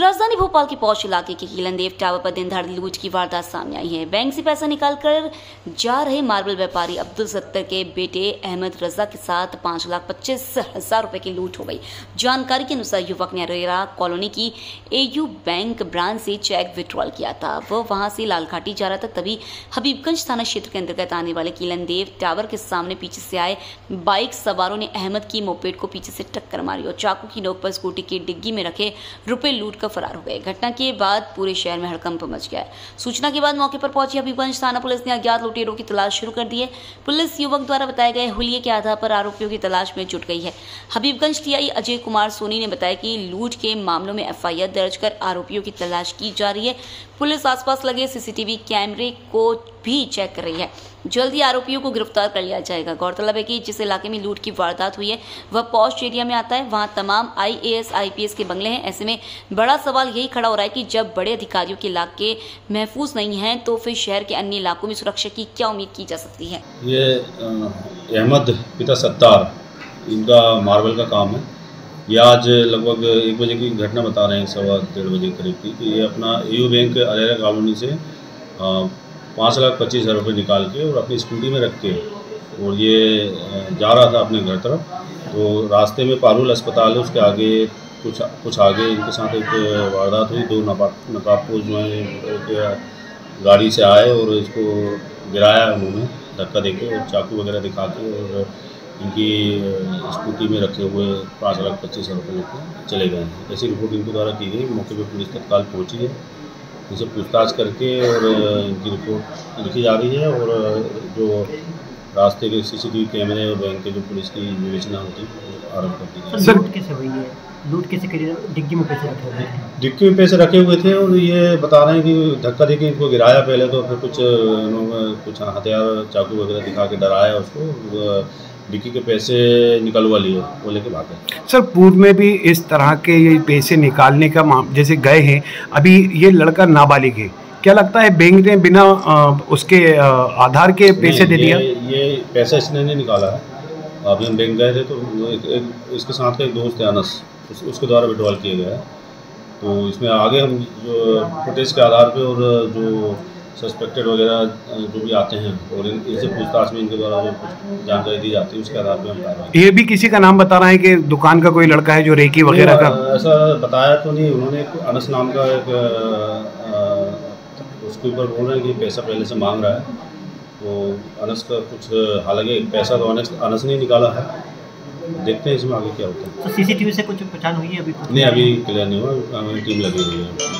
राजधानी भोपाल के पौष इलाके के किलनदेव टावर पर दिनदहाड़े लूट की वारदात सामने आई है। बैंक से पैसा निकालकर जा रहे मार्बल व्यापारी अब्दुल सत्तर के बेटे अहमद रजा के साथ 5,25,000 रुपए की लूट हो गई। जानकारी के अनुसार युवक ने रेरा कॉलोनी की एयू बैंक ब्रांच से चेक विड्रॉल किया था। वह वहां से लालघाटी जा रहा था, तभी हबीबगंज थाना क्षेत्र के अंतर्गत आने वाले किलनदेव टावर के सामने पीछे से आए बाइक सवारों ने अहमद की मोपेड को पीछे से टक्कर मारी और चाकू की नोक पर स्कूटी की डिग्गी में रखे रुपए लूट फरार हो गए। घटना के बाद पूरे शहर में हड़कंप मच गया है। सूचना के बाद मौके पर पहुंची हबीबगंज थाना पुलिस ने अज्ञात लुटेरों की तलाश शुरू कर दी है। पुलिस युवक द्वारा बताए गए हुलिये के आधार पर आरोपियों की तलाश में जुट गई है। हबीबगंज टीआई अजय कुमार सोनी ने बताया कि लूट के मामलों में एफआईआर दर्ज कर आरोपियों की तलाश की जा रही है। पुलिस आसपास लगे सीसीटीवी कैमरे को भी चेक कर रही है। जल्दी आरोपियों को गिरफ्तार कर लिया जाएगा। गौरतलब है कि जिस इलाके में लूट की वारदात हुई है वह पॉश एरिया में आता है। वहां तमाम आईएएस आईपीएस के बंगले हैं। ऐसे में बड़ा सवाल यही खड़ा हो रहा है कि जब बड़े अधिकारियों के इलाके महफूज नहीं हैं तो फिर शहर के अन्य इलाकों में सुरक्षा की क्या उम्मीद की जा सकती है। ये अहमद पिता सत्तार, इनका मार्बल का काम है। ये आज लगभग 1 बजे की घटना बता रहे हैं, 1:15 बजे करीब की, कि ये अपना एयू बैंक अरेरा कॉलोनी से 5,25,000 रुपये निकाल के और अपनी स्कूटी में रख के और ये जा रहा था अपने घर तरफ। तो रास्ते में पारुल अस्पताल है, उसके आगे कुछ आगे इनके साथ एक वारदात हुई। 2 नकाबपोश जो है गाड़ी से आए और इसको गिराया उन्होंने धक्का देके और चाकू वगैरह दिखा के और इनकी स्कूटी में रखे हुए 5,25,000 रुपये लेकर चले गए हैं। ऐसी रिपोर्ट इनके द्वारा की गई। मौके पर पुलिस तत्काल पहुंची है, इनसे पूछताछ करके और इनकी रिपोर्ट लिखी जा रही है। और जो रास्ते के सीसीटीवी कैमरे और बैंक के जो पुलिस की विवेचना होती है आरंभ कर दी गई। लूट कैसे हुई है? लूट कैसे करी? डिग्गी में पैसे रखे हुए थे, और ये बता रहे हैं कि धक्का देके इनको गिराया पहले, तो फिर कुछ हथियार चाकू वगैरह दिखा के डराया उसको, डिक्की के पैसे निकलवा लिए, वो लेके भागे। सर, पूर्व में भी इस तरह के ये पैसे निकालने का जैसे गए हैं, अभी ये लड़का नाबालिग है, क्या लगता है बैंक ने बिना उसके आधार के पैसे दे दिया? ये पैसा इसने नहीं निकाला है। अभी हम बैंक गए थे तो इसके साथ का एक दोस्त है अनस, उसके द्वारा विड्रॉल किया गया है। तो इसमें आगे हम जो फुटेज के आधार पर और जो सस्पेक्टेड वगैरह जो भी आते हैं और इनसे पूछताछ में इनके द्वारा कुछ जानकारी दी जाती है, उसके आधार पर हम कार्रवाई। ये भी किसी का नाम बता रहा है कि दुकान का कोई लड़का है जो रेकी वगैरह का, ऐसा बताया तो नहीं उन्होंने। अनस नाम का एक उसके ऊपर बोल रहे हैं कि पैसा पहले से मांग रहा है, तो अनस का कुछ, हालांकि पैसा तो अनस ने निकाला है। देखते हैं इसमें आगे क्या होता है। तो सीसीटीवी से कुछ पहचान हुई है? अभी नहीं, अभी क्लियर नहीं हुआ, टीम लगी हुई है।